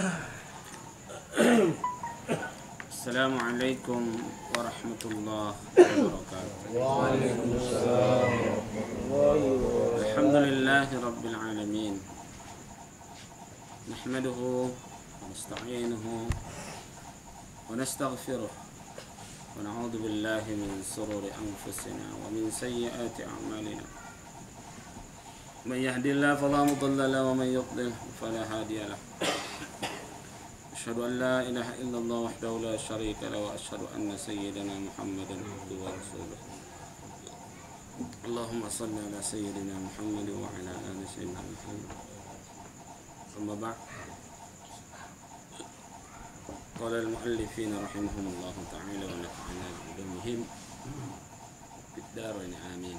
Assalamualaikum warahmatullahi wabarakatuh. Waalaikumsalam. Alhamdulillahi rabbil alamin. Nahmaduhu wa nasta'inuhu wa nastaghfiruh wa na'udzu billahi min shururi anfusina wa min sayyiati a'malina. Man yahdihillahu fala mudilla lahu wa man yudlil fala hadiya lahu. Asyhadu an la ilaha illallah wahdahu la syarika lahu wa asyhadu anna sayyidina Muhammadan abduhu wa rasuluh. Allahumma shalli ala sayyidina Muhammad wa ala ali sayyidina Muhammad. Amma ba'd. Qala al-mu'allifin rahimahumullah ta'ala wa nafa'ana bi'ilmihim fid darain amin.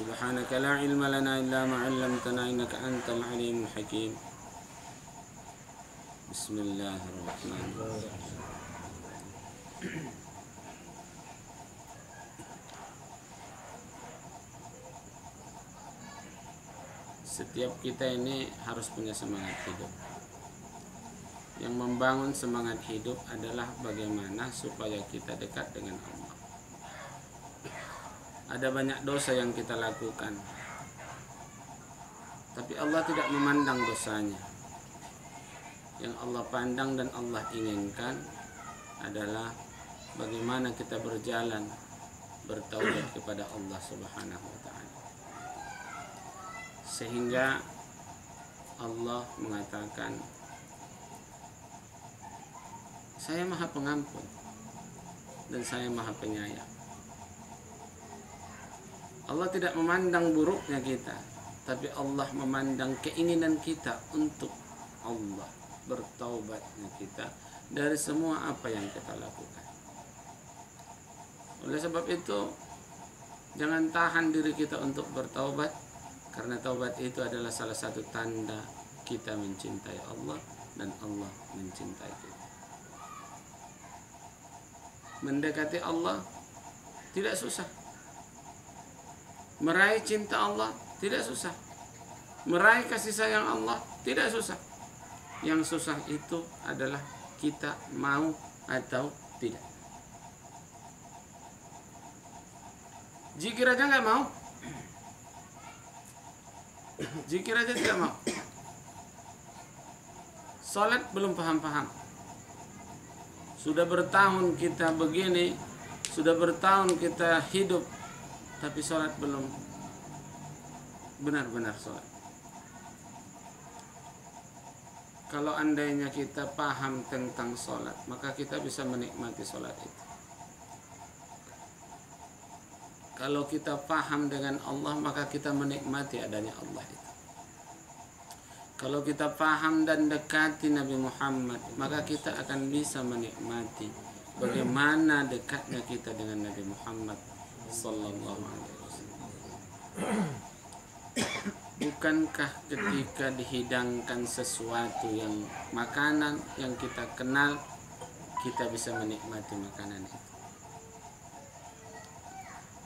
سبحانك لا علم لنا إلا ما علمتنا إنك أنت العليم الحكيم. بسم الله الرحمن الرحيم. Setiap kita ini harus punya semangat hidup. Yang membangun semangat hidup adalah bagaimana supaya kita dekat dengan Allah. Ada banyak dosa yang kita lakukan, tapi Allah tidak memandang dosanya. Yang Allah pandang dan Allah inginkan adalah bagaimana kita berjalan bertaubat kepada Allah Subhanahu wa ta'ala. Sehingga Allah mengatakan, "Saya Maha Pengampun dan saya Maha Penyayang." Allah tidak memandang buruknya kita, tapi Allah memandang keinginan kita untuk Allah, bertaubatnya kita dari semua apa yang kita lakukan. Oleh sebab itu, jangan tahan diri kita untuk bertaubat, karena taubat itu adalah salah satu tanda kita mencintai Allah dan Allah mencintai kita. Mendekati Allah tidak susah. Meraih cinta Allah tidak susah. Meraih kasih sayang Allah tidak susah. Yang susah itu adalah kita mau atau tidak. Zikir aja nggak mau. Zikir aja tidak mau. Salat belum paham-paham. Sudah bertahun kita begini, sudah bertahun kita hidup, tapi sholat belum benar-benar sholat. Kalau andainya kita paham tentang sholat, maka kita bisa menikmati sholat itu. Kalau kita paham dengan Allah, maka kita menikmati adanya Allah itu. Kalau kita paham dan dekati Nabi Muhammad, maka kita akan bisa menikmati bagaimana dekatnya kita dengan Nabi Muhammad Sallallahu alaihi wasallam. Bukankah ketika dihidangkan sesuatu yang makanan yang kita kenal, kita bisa menikmati makanan itu?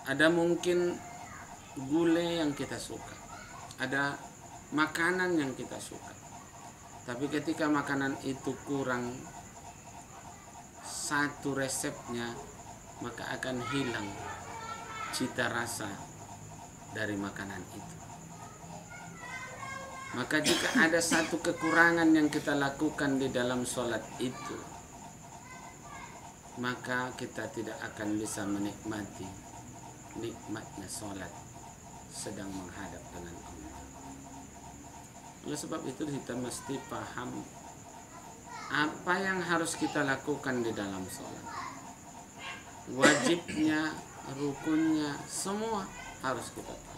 Ada mungkin gulai yang kita suka, ada makanan yang kita suka, tapi ketika makanan itu kurang satu resepnya, maka akan hilang cita rasa dari makanan itu. Maka jika ada satu kekurangan yang kita lakukan di dalam sholat itu, maka kita tidak akan bisa menikmati nikmatnya sholat sedang menghadap dengan Allah. Oleh sebab itu kita mesti paham apa yang harus kita lakukan di dalam sholat. Wajibnya, rukunnya, semua harus kita tahu.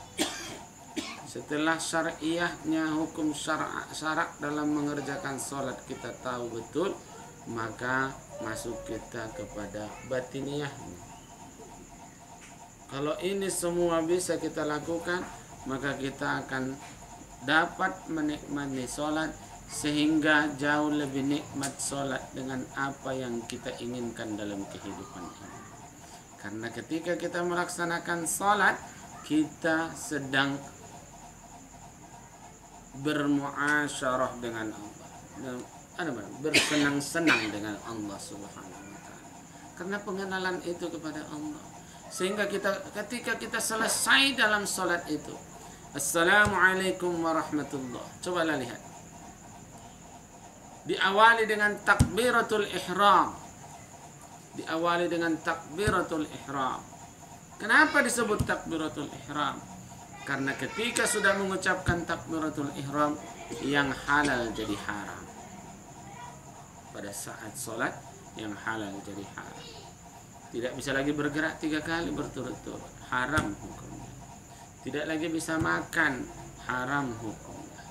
Setelah syariahnya, hukum syarak dalam mengerjakan sholat kita tahu betul, maka masuk kita kepada batiniahnya. Kalau ini semua bisa kita lakukan, maka kita akan dapat menikmati sholat, sehingga jauh lebih nikmat sholat dengan apa yang kita inginkan dalam kehidupan ini. Karena ketika kita melaksanakan sholat, kita sedang bermuasyarah dengan Allah, bersenang-senang dengan Allah Subhanahu wa Ta'ala. Karena pengenalan itu kepada Allah, sehingga ketika kita selesai dalam salat itu, Assalamualaikum warahmatullahi. Cobalah lihat, diawali dengan takbiratul ihram. Diawali dengan takbiratul ihram. Kenapa disebut takbiratul ihram? Karena ketika sudah mengucapkan takbiratul ihram, yang halal jadi haram. Pada saat sholat, yang halal jadi haram. Tidak bisa lagi bergerak 3 kali berturut-turut, haram hukumnya. Tidak lagi bisa makan, haram hukumnya.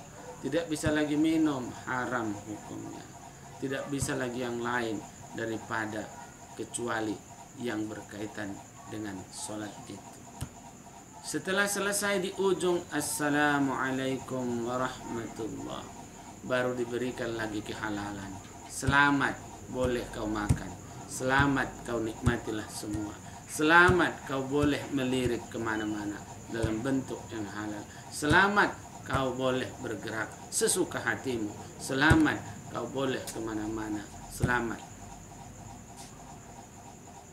Tidak bisa lagi minum, haram hukumnya. Tidak bisa lagi yang lain daripada kecuali yang berkaitan dengan sholat itu. Setelah selesai di ujung Assalamualaikum warahmatullahi, baru diberikan lagi kehalalan. Selamat boleh kau makan, selamat kau nikmatilah semua, selamat kau boleh melirik kemana-mana dalam bentuk yang halal, selamat kau boleh bergerak sesuka hatimu, selamat kau boleh kemana-mana, selamat.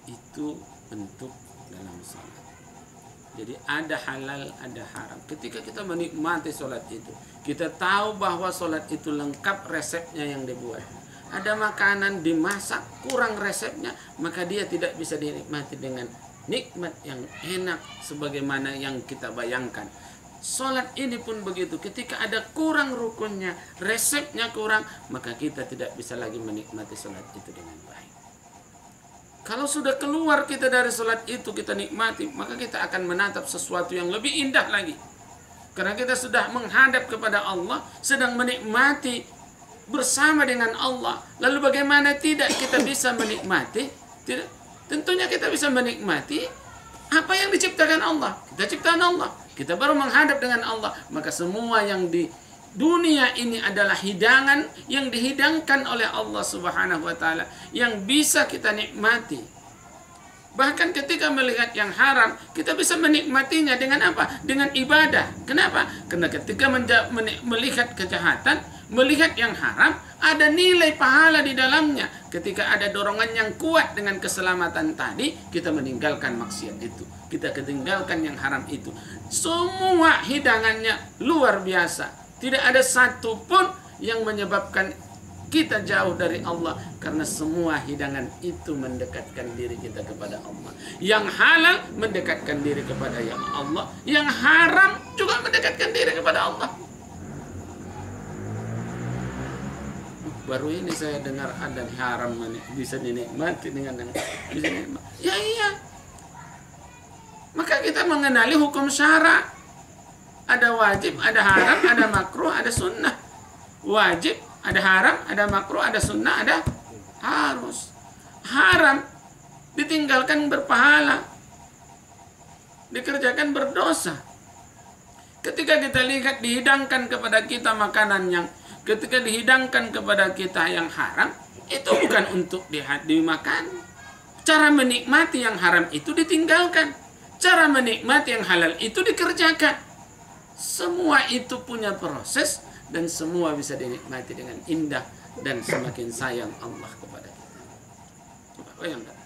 Itu bentuk dalam sholat. Jadi ada halal, ada haram. Ketika kita menikmati sholat itu, kita tahu bahwa sholat itu lengkap resepnya yang dibuat. Ada makanan dimasak kurang resepnya, maka dia tidak bisa dinikmati dengan nikmat yang enak sebagaimana yang kita bayangkan. Sholat ini pun begitu. Ketika ada kurang rukunnya, resepnya kurang, maka kita tidak bisa lagi menikmati sholat itu dengan baik. Kalau sudah keluar kita dari sholat itu, kita nikmati, maka kita akan menatap sesuatu yang lebih indah lagi. Karena kita sudah menghadap kepada Allah, sedang menikmati bersama dengan Allah. Lalu bagaimana tidak kita bisa menikmati? Tidak. Tentunya kita bisa menikmati apa yang diciptakan Allah. Kita ciptaan Allah, kita baru menghadap dengan Allah. Maka semua yang di dunia ini adalah hidangan yang dihidangkan oleh Allah Subhanahu wa Ta'ala, yang bisa kita nikmati. Bahkan ketika melihat yang haram, kita bisa menikmatinya dengan apa? Dengan ibadah. Kenapa? Karena ketika melihat kejahatan, melihat yang haram, ada nilai pahala di dalamnya. Ketika ada dorongan yang kuat dengan keselamatan tadi, kita meninggalkan maksiat itu, kita ketinggalkan yang haram itu. Semua hidangannya luar biasa. Tidak ada satu pun yang menyebabkan kita jauh dari Allah, karena semua hidangan itu mendekatkan diri kita kepada Allah. Yang halal mendekatkan diri kepada yang Allah, yang haram juga mendekatkan diri kepada Allah. Baru ini saya dengar ada haram bisa dinikmati dengan yang bisa dinikmati. Ya iya. Maka kita mengenali hukum syara'. Ada wajib, ada haram, ada makruh, ada sunnah. Wajib, ada haram, ada makruh, ada sunnah, ada harus. Haram ditinggalkan berpahala, dikerjakan berdosa. Ketika kita lihat dihidangkan kepada kita makanan yang, ketika dihidangkan kepada kita yang haram, itu bukan untuk dimakan. Cara menikmati yang haram itu ditinggalkan, cara menikmati yang halal itu dikerjakan. Semua itu punya proses, dan semua bisa dinikmati dengan indah, dan semakin sayang Allah kepada kita. Coba bayangkan.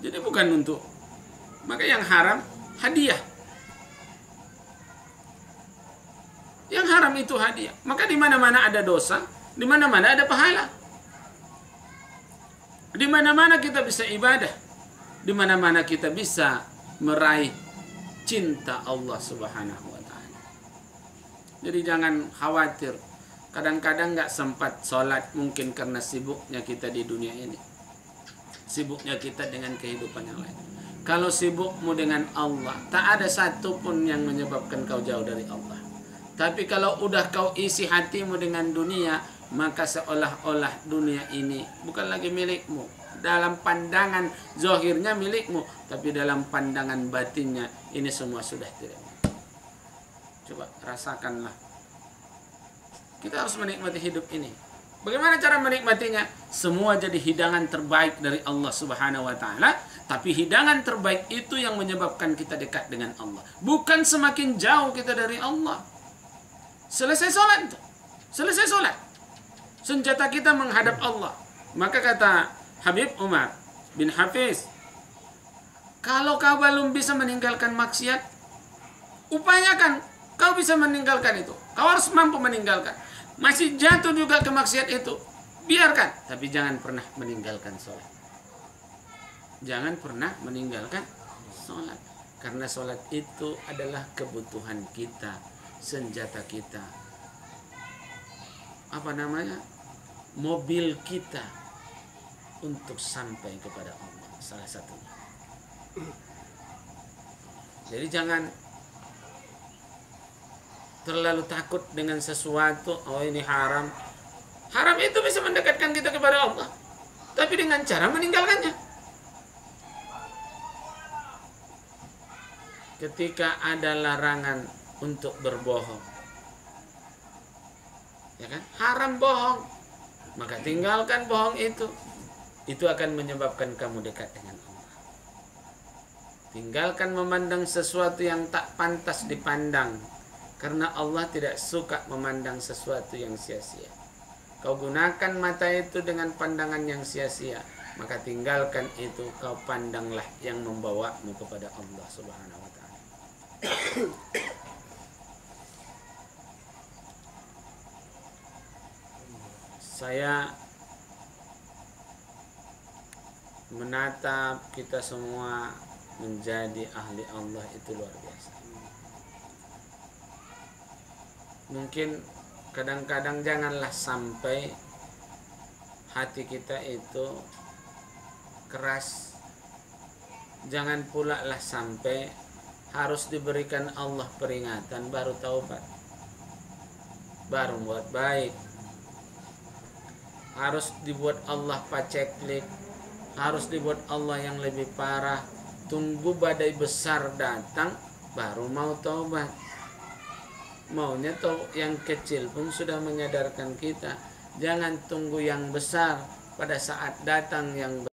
Jadi bukan untuk. Maka yang haram hadiah. Yang haram itu hadiah. Maka di mana-mana ada dosa, di mana-mana ada pahala. Di mana-mana kita bisa ibadah, di mana-mana kita bisa meraih cinta Allah Subhanahu wa Ta'ala. Jadi jangan khawatir. Kadang-kadang nggak sempat sholat, mungkin karena sibuknya kita di dunia ini, sibuknya kita dengan kehidupan yang lain. Kalau sibukmu dengan Allah, tak ada satupun yang menyebabkan kau jauh dari Allah. Tapi kalau udah kau isi hatimu dengan dunia, maka seolah-olah dunia ini bukan lagi milikmu. Dalam pandangan zahirnya milikmu, tapi dalam pandangan batinnya ini semua sudah tidak. Coba rasakanlah. Kita harus menikmati hidup ini. Bagaimana cara menikmatinya? Semua jadi hidangan terbaik dari Allah Subhanahu wa Ta'ala. Tapi hidangan terbaik itu yang menyebabkan kita dekat dengan Allah, bukan semakin jauh kita dari Allah. Selesai sholat, selesai sholat. Senjata kita menghadap Allah. Maka kata Habib Umar bin Hafiz, kalau kau belum bisa meninggalkan maksiat, upayakan kau bisa meninggalkan itu. Kau harus mampu meninggalkan. Masih jatuh juga ke maksiat itu, biarkan. Tapi jangan pernah meninggalkan sholat. Jangan pernah meninggalkan sholat. Karena sholat itu adalah kebutuhan kita, senjata kita, apa namanya, mobil kita untuk sampai kepada Allah, salah satunya. Jadi jangan terlalu takut dengan sesuatu. Oh ini haram. Haram itu bisa mendekatkan kita kepada Allah, tapi dengan cara meninggalkannya. Ketika ada larangan untuk berbohong, ya kan? Haram bohong, maka tinggalkan bohong itu. Itu akan menyebabkan kamu dekat dengan Allah. Tinggalkan memandang sesuatu yang tak pantas dipandang, karena Allah tidak suka memandang sesuatu yang sia-sia. Kau gunakan mata itu dengan pandangan yang sia-sia, maka tinggalkan itu. Kau pandanglah yang membawamu kepada Allah Subhanahu wa Ta'ala. Saya menatap kita semua menjadi ahli Allah itu luar biasa. Mungkin kadang-kadang janganlah sampai hati kita itu keras. Jangan pula lah sampai harus diberikan Allah peringatan baru taubat, baru buat baik. Harus dibuat Allah paceklik, harus dibuat Allah yang lebih parah. Tunggu badai besar datang baru mau taubat. Maunya yang kecil pun sudah menyadarkan kita. Jangan tunggu yang besar. Pada saat datang yang